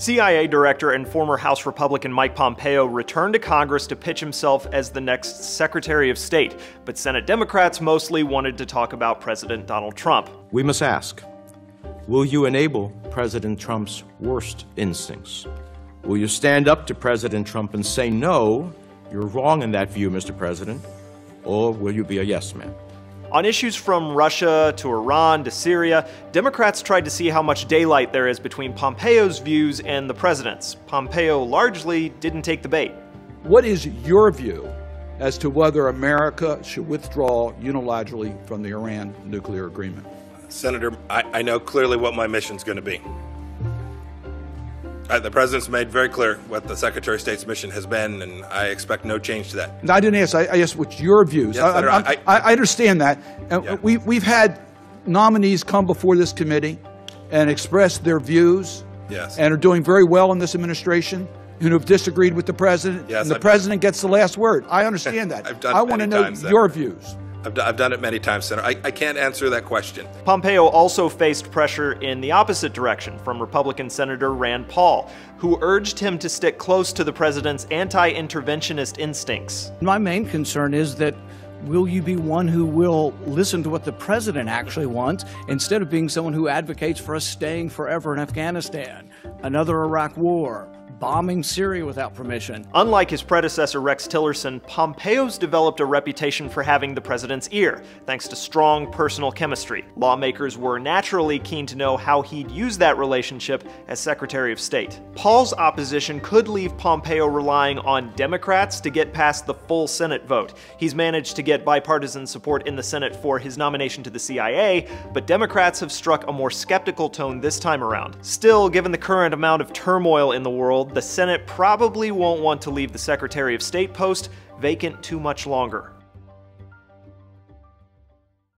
CIA Director and former House Republican Mike Pompeo returned to Congress to pitch himself as the next Secretary of State, but Senate Democrats mostly wanted to talk about President Donald Trump. We must ask, will you enable President Trump's worst instincts? Will you stand up to President Trump and say, no, you're wrong in that view, Mr. President, or will you be a yes man? On issues from Russia to Iran to Syria, Democrats tried to see how much daylight there is between Pompeo's views and the president's. Pompeo largely didn't take the bait. What is your view as to whether America should withdraw unilaterally from the Iran nuclear agreement? Senator, I know clearly what my mission's going to be. The president's made very clear what the Secretary of State's mission has been, and I expect no change to that. No, I didn't ask. I asked what's your views. Yes, I understand that. Yeah. We've had nominees come before this committee and express their views, yes, and are doing very well in this administration, who have disagreed with the president, yes, and the president gets the last word. I understand that. I want to know your views. I've done it many times, Senator. I can't answer that question. Pompeo also faced pressure in the opposite direction from Republican Senator Rand Paul, who urged him to stick close to the president's anti-interventionist instincts. My main concern is that will you be one who will listen to what the president actually wants instead of being someone who advocates for us staying forever in Afghanistan, another Iraq war, bombing Syria without permission. Unlike his predecessor, Rex Tillerson, Pompeo's developed a reputation for having the president's ear, thanks to strong personal chemistry. Lawmakers were naturally keen to know how he'd use that relationship as Secretary of State. Paul's opposition could leave Pompeo relying on Democrats to get past the full Senate vote. He's managed to get bipartisan support in the Senate for his nomination to the CIA, but Democrats have struck a more skeptical tone this time around. Still, given the current amount of turmoil in the world, the Senate probably won't want to leave the Secretary of State post vacant too much longer.